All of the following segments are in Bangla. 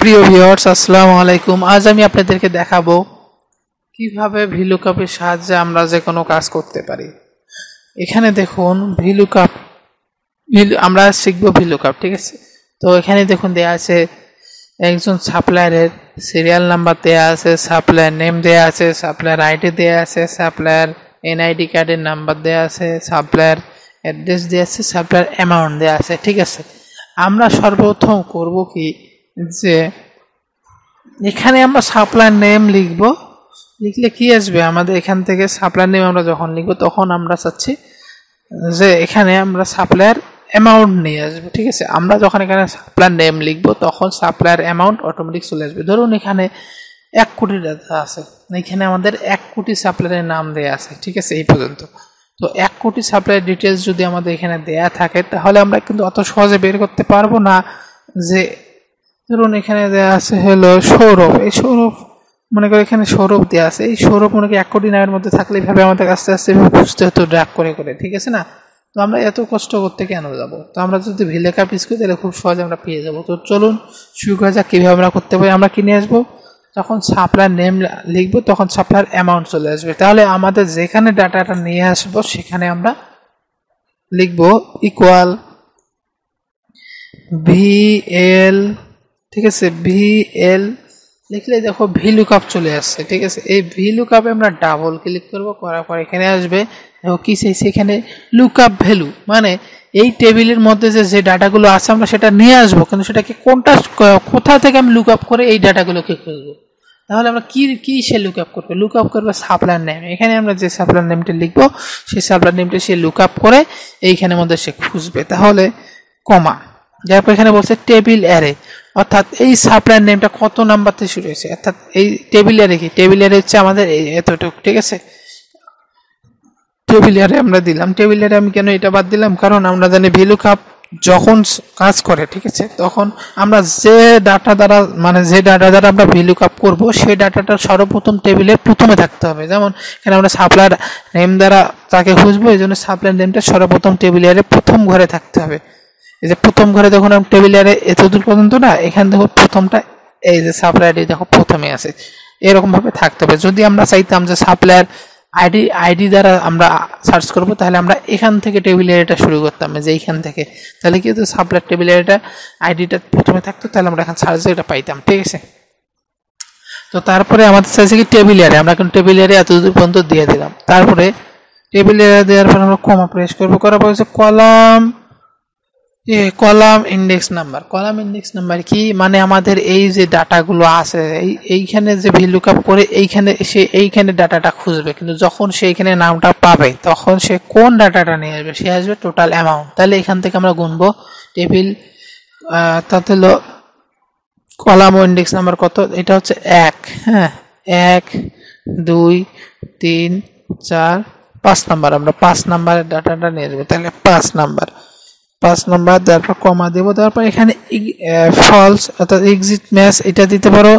প্রিয় ভিউয়ার্স আসসালামু আলাইকুম। আজ আমি আপনাদেরকে দেখাবো কিভাবে ভিলুকআপের সাহায্যে আমরা যে কোনো কাজ করতে পারি। এখানে দেখুন ভিলুকআপ, আমরা শিখবো ভিলুকআপ, ঠিক আছে। তো এখানে দেখুন দেয়া আছে একজন সাপ্লায়ারের সিরিয়াল নাম্বার দেয়া আছে, সাপ্লায়ার নেম দেয়া আছে, সাপ্লায়ার আইডি দেয়া আছে, সাপ্লায়ার এনআইডি কার্ডের নাম্বার দেয়া আছে, সাপ্লায়ার অ্যাড্রেস দেয়া আছে, সাপ্লায়ার অ্যামাউন্ট দেয়া আছে, ঠিক আছে। আমরা সর্বপ্রথম করব কি, যে এখানে আমরা সাপ্লায়ার নেম লিখব। লিখলে কি আসবে আমাদের এখান থেকে সাপ্লায়ার নেম আমরা যখন লিখব তখন আমরা চাচ্ছি যে এখানে আমরা সাপ্লায়ার অ্যামাউন্ট নিয়ে আসবো, ঠিক আছে। আমরা যখন এখানে সাপ্লায়ার নেম লিখব তখন সাপ্লায়ার অ্যামাউন্ট অটোমেটিক চলে আসবে। ধরুন এখানে 1 কোটি ডাটা আছে, এখানে আমাদের 1 কোটি সাপ্লায়ারের নাম দেয়া আছে, ঠিক আছে, এই পর্যন্ত। তো 1 কোটি সাপ্লায়ার ডিটেলস যদি আমাদের এখানে দেয়া থাকে তাহলে আমরা কিন্তু অত সহজে বের করতে পারবো না। যে ধরুন এখানে দেয়া আছে হলো সৌরভ, এই সৌরভ মনে করি এখানে সৌরভ দেওয়া আছে, এই সৌরভ মনে করি 1 কোটি নামের মধ্যে থাকলে এইভাবে আমাদের আস্তে আস্তে খুঁজতে হতো ড্রাগ করে করে, ঠিক আছে না। তো আমরা এত কষ্ট করতে কেন যাব। তো আমরা যদি ভিলুকআপ ইউজ করি তাহলে খুব সহজে আমরা পেয়ে যাবো। তো চলুন শুরু করা যাক কীভাবে আমরা করতে পারি। আমরা কিনে আসবো, তখন সাপ্লায়ার নেম লিখবো, তখন সাপ্লায়ার অ্যামাউন্ট চলে আসবে। তাহলে আমাদের যেখানে ডাটাটা নিয়ে আসবো সেখানে আমরা লিখবো ইকুয়াল ভিএল, ঠিক আছে, ভিএল লিখলে দেখো ভিলুকআপ চলে আসছে, ঠিক আছে। এই ভিলুকআপে আমরা ডাবল ক্লিক করব, করার পর এখানে আসবে দেখো কি চাইছে, এখানে লুকআপ ভ্যালু, মানে এই টেবিলের মধ্যে যে ডাটাগুলো আছে আমরা সেটা নিয়ে আসবো, কিন্তু সেটাকে কোনটা কোথা থেকে আমি লুকআপ করে এই ডাটাগুলোকে খুঁজবো। তাহলে আমরা কি কি সে লুকআপ করবো, লুকআপ করবো সাপ্লায়ার নেম। এখানে আমরা যে সাপ্লায়ার নেমটা লিখবো সেই সাপ্লায়ার নেমটা সে লুকআপ করে এইখানের মধ্যে সে খুঁজবে। তাহলে কমা, তারপর এখানে বলছে টেবিল অ্যারে, অর্থাৎ এই সাপ্লায়ার নেমটা কত নাম্বার থেকে শুরু হয়েছে, অর্থাৎ এই টেবিল অ্যারে কি, টেবিল অ্যারে হচ্ছে আমাদের এতটুকু, ঠিক আছে। টেবিল অ্যারে আমরা দিলাম। টেবিল অ্যারে আমি কেন এটা বাদ দিলাম, কারণ আমরা জানি ভিলুকআপ যখন কাজ করে, ঠিক আছে, তখন আমরা যে ডাটা দ্বারা আমরা ভিলুকআপ করব সেই ডাটাটা সর্বপ্রথম টেবিলে প্রথমে থাকতে হবে। যেমন এখানে আমরা সাপ্লায়ার নেম দ্বারা তাকে খুঁজবো, এই জন্য সাপ্লায়ার নেমটা সর্বপ্রথম টেবিল অ্যারে প্রথম ঘরে থাকতে হবে। এই যে প্রথম ঘরে দেখুন আমি টেবিল অ্যারে এতদূর পর্যন্ত না, এখান থেকে প্রথমটা এই যে সাপ্লায়ারটি দেখো প্রথমে আছে, এরকমভাবে থাকতে হবে। যদি আমরা চাইতাম যে সাপ্লায়ার আইডি দ্বারা আমরা সার্চ করব তাহলে আমরা এখান থেকে টেবিল এরিয়াটা শুরু করতাম, যে এইখান থেকে, তাহলে কি হতো সাপ্লায়ার টেবিল এরিয়াটা আইডিটা প্রথমে থাকতো, তাহলে আমরা এখানে সার্চ এটা পাইতাম, ঠিক আছে। তো তারপরে আমাদের চাইছে কি টেবিল এরিয়া, আমরা এখন টেবিল এরিয়া এতদূর পর্যন্ত দিয়ে দিলাম। তারপরে টেবিল এরিয়া দেওয়ার পর আমরা কমা প্রেস করবো, করার পর হচ্ছে column column index number. Column index number কি, মানে আমাদের এই যে ডাটাগুলো আছে এইখানে যে ভিলুকআপ করে এইখানে সে এইখানে ডাটাটা খুঁজবে, কিন্তু যখন সে এইখানে নামটা পাবে তখন সে কোন ডাটাটা নিয়ে আসবে, সে আসবে টোটাল অ্যামাউন্ট। তাহলে এখান থেকে আমরা গুনবো টেবিল, তাতে হলো কলাম ও ইন্ডেক্স নাম্বার কত, এটা হচ্ছে 1, হ্যাঁ, 1 2 3 4 5 নাম্বার, আমরা 5 নাম্বারের ডাটাটা নিয়ে আসবো। তাহলে 5 নাম্বার, তারপর কমা দেবো। তারপর এখানে ফলস, অর্থাৎ এক্সিট ম্যাচ এটা দিতে পারো,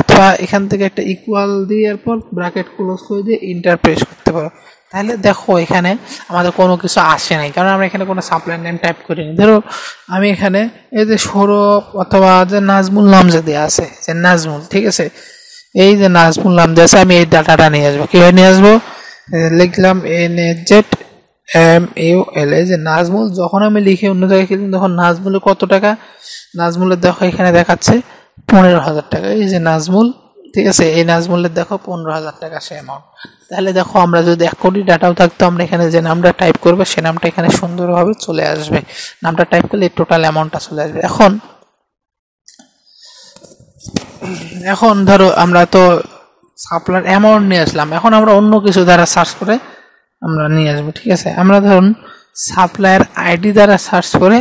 অথবা এখান থেকে একটা ইকুয়াল দিয়ে এরপর ব্র্যাকেট ক্লোজ করে দিয়ে এন্টার প্রেস করতে পারো। তাহলে দেখো এখানে আমাদের কোনো কিছু আসে নাই, কারণ আমরা এখানে কোনো সাপ্লায়ার নেম টাইপ করিনি। ধরো আমি এখানে এই যে সৌরভ অথবা যে নাজমুল নাম যে দেওয়া আছে, যে নাজমুল, ঠিক আছে, এই যে নাজমুল নাম দেওয়া আছে, আমি এই ডাটাটা নিয়ে আসবো। কীভাবে নিয়ে আসবো, লিখলাম NAZMUL, যে নাজমুল। যখন আমি লিখে অন্য জায়গায় খেলাম তখন নাজমুলের কত টাকা, নাজমুলের দেখো এখানে দেখাচ্ছে 15,000 টাকা, এই যে নাজমুল, ঠিক আছে, এই নাজমুলের দেখো 15,000 টাকা সে অ্যামাউন্ট। তাহলে দেখো আমরা যদি 1 কোটি ডাটাও থাকতো আমরা এখানে যে নামটা টাইপ করবো সে নামটা এখানে সুন্দরভাবে চলে আসবে। নামটা টাইপ করলে এই টোটাল অ্যামাউন্টটা চলে আসবে। এখন ধরো আমরা তো সাপ্লায়ার অ্যামাউন্ট নিয়ে আসলাম, এখন আমরা অন্য কিছু দ্বারা সার্চ করে আমরা নিয়ে আসবো, ঠিক আছে। আমরা ধরুন সাপ্লায়ার আইডি দ্বারা সার্চ করে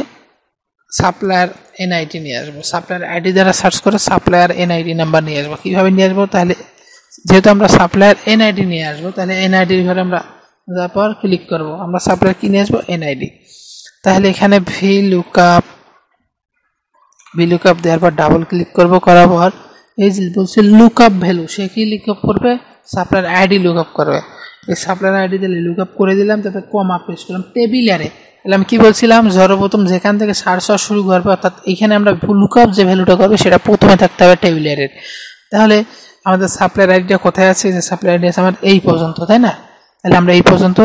সাপ্লায়ার এনআইডি নিয়ে আসবো, সাপ্লায়ার আইডি দ্বারা সার্চ করে সাপ্লায়ার এনআইডি নাম্বার নিয়ে আসবো। কীভাবে নিয়ে আসবো, তাহলে যেহেতু আমরা সাপ্লায়ার এনআইডি নিয়ে আসবো তাহলে এনআইডির ঘরে আমরা যাওয়ার পর ক্লিক করবো, আমরা সাপ্লায়ার কিনে আসবো এনআইডি। তাহলে এখানে ভিলুকআপ দেওয়ার পর ডাবল ক্লিক করবো, করার পর এই যে বলছে লুকআপ ভ্যালু, সে কি লুকআপ করবে, সাপ্লায়ার আইডি লুকআপ করবে। এই সাপ্লায়ার আইডি দিলে লুকআপ করে দিলাম, তারপর কমা প্রেস করলাম টেবিল অ্যারে। তাহলে আমি কি বলছিলাম সর্বপ্রথম যেখান থেকে সার্চ শুরু করব অর্থাৎ এখানে আমরা লুকআপ যে ভ্যালুটা করব সেটা প্রথমে থাকতে হবে টেবিল এর তাহলে আমাদের সাপ্লায়ার আইডিটা কোথায় আছে যে সাপ্লায়ার আইডি আমাদের এই পর্যন্ত তাই না তাহলে আমরা এই পর্যন্ত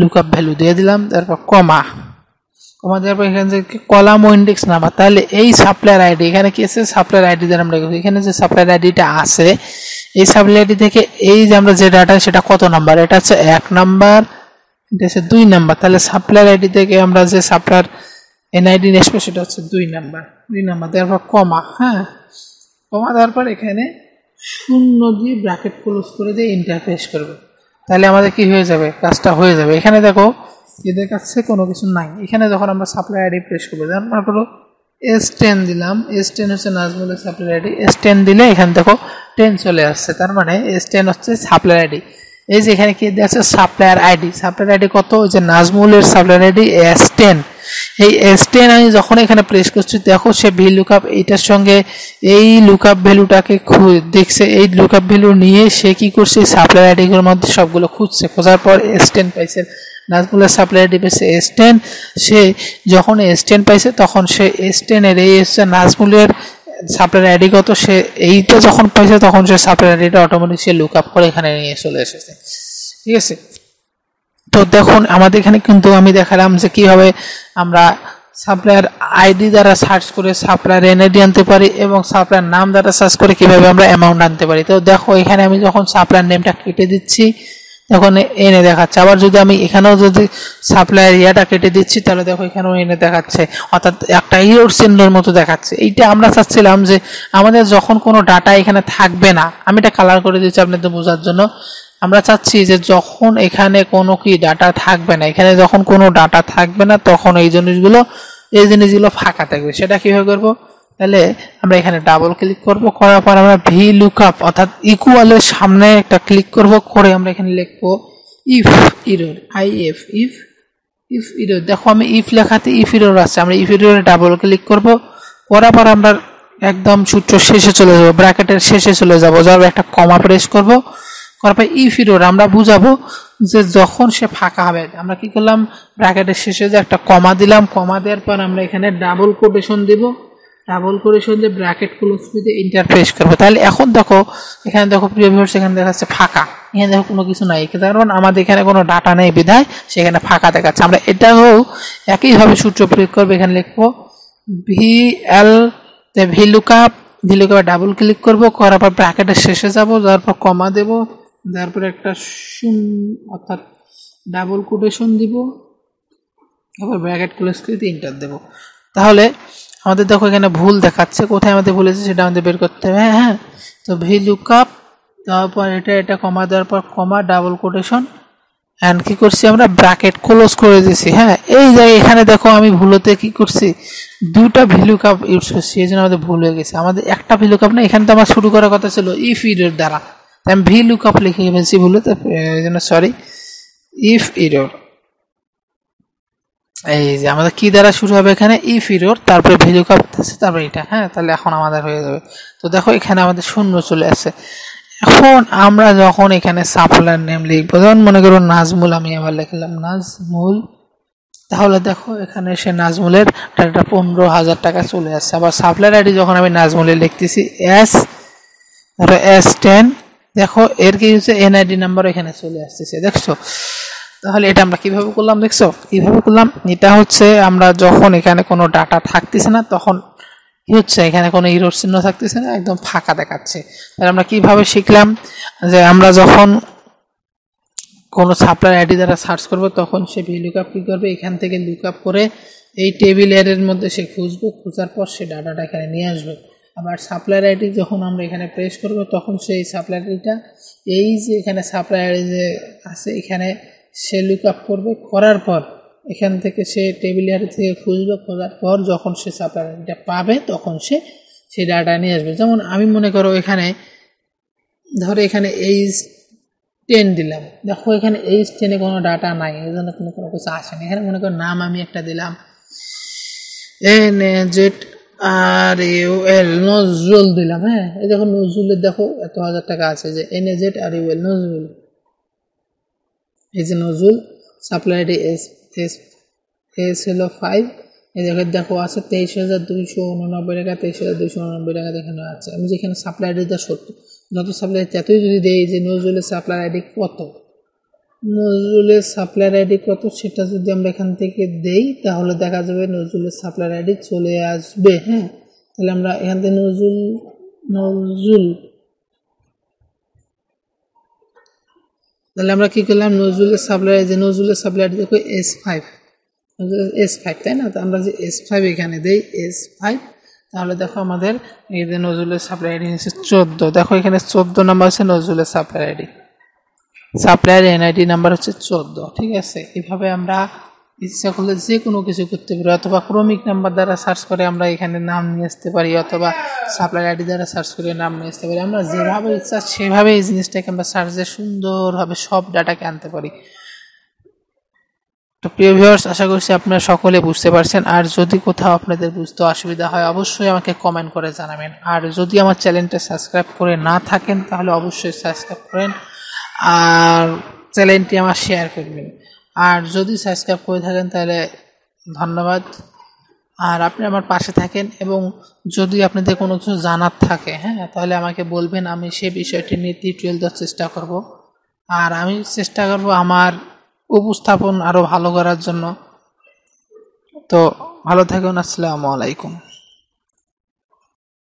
লুকআপ ভ্যালু দিয়ে দিলাম তারপর কমা কমা দেওয়ার পর এখানে যে কলাম ও ইনডেক্স নাম্বার তাহলে এই সাপ্লায়ার আইডি এখানে কি আছে সাপ্লায়ার আইডি দ্বারা আমরা এখানে যে সাপ্লায়ার আইডিটা আছে এই সাপ্লায়ার আইডি থেকে এই যে আমরা যে ডাটা সেটা কত নাম্বার এটা হচ্ছে 1 নাম্বার जैसे 2 नंबर তাহলে সাপ্লায়ার আইডি থেকে আমরা যে সাপ্লায়ার এনআইডি নেসব সেটা হচ্ছে 2 নাম্বার তারপর কমা হ্যাঁ কমা দেওয়ার পর এখানে শূন্য দিয়ে ব্র্যাকেট ক্লোজ করে দিয়ে এন্টার প্রেস করব তাহলে আমাদের কি হয়ে যাবে কাজটা হয়ে যাবে এখানে দেখো এদের কাছে কোনো কিছু নাই এখানে যখন আমরা সাপ্লায়ার আইডি প্রেস করব যখন আমরা হলো S10 দিলাম S10 হচ্ছে নাজমুলের সাপ্লায়ার আইডি S10 দিলে এখান দেখো 10 চলে আসছে তার মানে S10 হচ্ছে সাপ্লায়ার আইডি এই যে এখানে কি দেয়া আছে সাপ্লায়ার আইডি কত ওই যে নাজমুলের সাপ্লায়ার আইডি S10 এই S10 আমি যখন এখানে প্রেস করছি দেখো সে VLOOKUP এটার সঙ্গে এই লুকআপ ভ্যালুটাকে দেখছে এই লুকআপ ভ্যালু নিয়ে সে কি করছে সাপ্লায়ার আইডিগুলোর মধ্যে সবগুলো খুঁজছে খোঁজার পর S10 পাইছে নাজমুলের সাপ্লায়ার আইডি পাইছে S10 সে যখন S10 পাইছে তখন সে S10 এর এই হচ্ছে নাজমুলের সাপ্লায়ার আইডি কত সে এইটা যখন পাইছে তখন সে সাপ্লায়ার আইডিটা অটোমেটিক সে লুকআপ করে এখানে নিয়ে চলে এসেছে ঠিক আছে তো দেখুন আমাদের এখানে কিন্তু আমি দেখালাম যে কিভাবে আমরা সাপ্লায়ার আইডি দ্বারা সার্চ করে সাপ্লায়ার এনআইডি আনতে পারি এবং সাপ্লায়ার নাম দ্বারা সার্চ করে কিভাবে আমরা অ্যামাউন্ট আনতে পারি তো দেখো এখানে আমি যখন সাপ্লায়ার নেমটা কেটে দিচ্ছি তখন এনে দেখাচ্ছে আবার যদি আমি এখানেও যদি সাপ্লায়ার ইয়াটা কেটে দিচ্ছি তাহলে দেখো এখানেও এনে দেখাচ্ছে অর্থাৎ একটা ইউর চিহ্নের মতো দেখাচ্ছে এইটা আমরা চাচ্ছিলাম যে আমাদের যখন কোনো ডাটা এখানে থাকবে না আমি এটা কালার করে দিচ্ছি আপনাদের বোঝার জন্য আমরা চাচ্ছি যে যখন এখানে কোনো কি ডাটা থাকবে না এখানে যখন কোনো ডাটা থাকবে না তখন এই জিনিসগুলো ফাঁকা থাকবে সেটা কিভাবে করব তাহলে আমরা এখানে ডাবল ক্লিক করব করার পর আমরা VLOOKUP অর্থাৎ ইকুয়ালের সামনে একটা ক্লিক করব করে আমরা এখানে লিখব if error দেখো আমি if লেখাতে if error আসছে আমরা if error এ ডাবল ক্লিক করব করার পর আমরা একদম সূত্র শেষে চলে যাব ব্র্যাকেটের শেষে চলে যাব যার একটা কমা প্রেস করব করার পর if error আমরা বুঝাবো যে যখন সে ফাঁকা হবে আমরা কি করলাম ব্র্যাকেটের শেষে যে একটা কমা দিলাম কমা দেওয়ার পর আমরা এখানে ডাবল কোটেশন দেব ডাবল করে শুনলে ব্র্যাকেট ক্লোজ করে এন্টার প্রেস করব তাহলে এখন দেখো এখানে দেখো প্রিভিউ ভিউয়ার্স এখানে দেখাচ্ছে ফাঁকা এখানে দেখো কোনো কিছু নাই কারণ আমাদের এখানে কোনো ডাটা নেই বিধায় সেখানে ফাঁকা দেখাচ্ছে আমরা এটাও একই ভাবে সূত্র প্রয়োগ করব এখানে লিখব VL তে VLOOKUP ডাবল ক্লিক করব করার পর ব্র্যাকেটের শেষে যাব তারপর কমা দেব তারপর একটা অর্থাৎ ডাবল কোটেশন দিব আবার ব্র্যাকেট ক্লোজ করে এন্টার দেব তাহলে আমাদের দেখো এখানে ভুল দেখাচ্ছে কোথায় আমাদের ভুল আছে সেটা আমাদের বের করতে হবে হ্যাঁ তো VLOOKUP তারপর এটা কমা দেওয়ার পর কমা ডাবল কোটেশন এন্ড কি করছি আমরা ব্র্যাকেট ক্লোজ করে দিয়েছি হ্যাঁ এই যে এখানে দেখো আমি ভুলতে কি করছি দুটো VLOOKUP ইউজ করছি এজন্য আমাদের ভুল হয়ে গেছে আমাদের একটা VLOOKUP না এখানে তো আমার শুরু করার কথা ছিল if error দ্বারা তাই আমি VLOOKUP লিখে ফেলেছি ভুলতে এজন্য সরি if error এই যে আমাদের কি দ্বারা শুরু হবে এখানে if error তারপরে VLOOKUP আছে তারপর এটা হ্যাঁ তাহলে এখন আমাদের হয়ে যাবে তো দেখো এখানে আমাদের শূন্য চলে আসে এখন আমরা যখন এখানে সাপ্লায়ার নেম লিখব ধরুন মনে করো নাজমুল আমি আবার লিখলাম নাজমুল তাহলে দেখো এখানে সে নাজমুলের টাকা 15000 টাকা চলে আসছে আবার সাপ্লায়ার আইডি যখন আমি নাজমুলে লিখতেছি S ধরো S10 দেখো এর কি হচ্ছে NID নাম্বার এখানে চলে আসছে দেখছো তাহলে এটা আমরা কিভাবে করলাম দেখছো কিভাবে করলাম এটা হচ্ছে আমরা যখন এখানে কোনো ডাটা থাকতেছে না তখন কি হচ্ছে এখানে কোনো এরর চিহ্ন থাকতেছে না একদম ফাঁকা দেখাচ্ছে তাহলে আমরা কিভাবে শিখলাম যে আমরা যখন কোনো সাপ্লায়ার আইডি দ্বারা সার্চ করব তখন সে VLOOKUP কি করবে এখান থেকে লুকআপ করে এই টেবিল এর মধ্যে সে খুঁজবে খোঁজার পর সে ডাটাটা এখানে নিয়ে আসবে আবার সাপ্লায়ার আইডি যখন আমরা এখানে প্রেস করব তখন সেই সাপ্লায়ার আইডিটা এই যে এখানে সাপ্লায়ার যে আছে এখানে সে লুকআপ করবে করার পর এখান থেকে সে টেবিল এর থেকে খুঁজবে খোঁজার পর যখন সে সাপ্লায়ার আইডিটা পাবে তখন সে সেই ডাটা নিয়ে আসবে যেমন আমি মনে করো এখানে ধরে এখানে H10 দিলাম দেখো এখানে H10 এ কোনো ডাটা নাই এজন্য কোনো কিছু আসে না এখানে মনে করো নাম আমি একটা দিলাম NAZRUL নজরুল দিলাম হ্যাঁ এই দেখো নজরুলের দেখো এত হাজার টাকা আছে যে NAZRUL নজরুল এই যে নজরুল সাপ্লায়ার আইডি কেস হলো 5 এই জায়গা দেখো আছে 23289 টাকা 23289 টাকা দেখানো আছে আমি যেখানে সাপ্লাই আইডিটা 70 যত সাপ্লাই ততই যদি দেই যে নজরুলের সাপ্লাই আইডি কত সেটা যদি আমরা এখান থেকে দেই তাহলে দেখা যাবে নজরুলের সাপ্লাই আইডি চলে আসবে হ্যাঁ তাহলে আমরা এখান থেকে নজরুল তাহলে আমরা কি করলাম নজরুলের সাপ্লাই যে নজরুলের সাপ্লাই আইডি দেখো S5 তাই না আমরা যে S5 এখানে দেই S5 তাহলে দেখো আমাদের এই যে নজরুলের সাপ্লাই আইডি হচ্ছে 14 দেখো এখানে 14 নাম্বার আছে নজরুলের supply ID supplier NID number হচ্ছে 14 ঠিক আছে এইভাবে আমরা ইচ্ছা করলে যে কোনো কিছু করতে পারি অথবা ক্রমিক নাম্বার দ্বারা সার্চ করে আমরা এখানে নাম নিয়ে আসতে পারি অথবা সাপ্লায়ার আইডি দ্বারা সার্চ করে নাম নিয়ে আসতে পারি আমরা যেভাবে ইচ্ছা সেভাবে এই জিনিসটাকে আমরা সার্চে সুন্দরভাবে সব ডাটাকে আনতে পারি তো প্রিয় ভিউয়ার্স আশা করছি আপনারা সকলে বুঝতে পারছেন আর যদি কোথাও আপনাদের বুঝতে অসুবিধা হয় অবশ্যই আমাকে কমেন্ট করে জানাবেন আর যদি আমার চ্যানেলটা সাবস্ক্রাইব করে না থাকেন তাহলে অবশ্যই সাবস্ক্রাইব করেন আর চ্যানেলটি আমার শেয়ার করবেন আর যদি সাবস্ক্রাইব করে থাকেন তাহলে ধন্যবাদ আর আপনি আমার পাশে থাকেন এবং যদি আপনাদের কোনো কিছু জানার থাকে হ্যাঁ তাহলে আমাকে বলবেন আমি সেই বিষয়টি নিয়ে টিউটোরিয়াল দেওয়ার চেষ্টা করব আর আমি চেষ্টা করব আমার উপস্থাপন আরও ভালো করার জন্য তো ভালো থাকুন আসসালামু আলাইকুম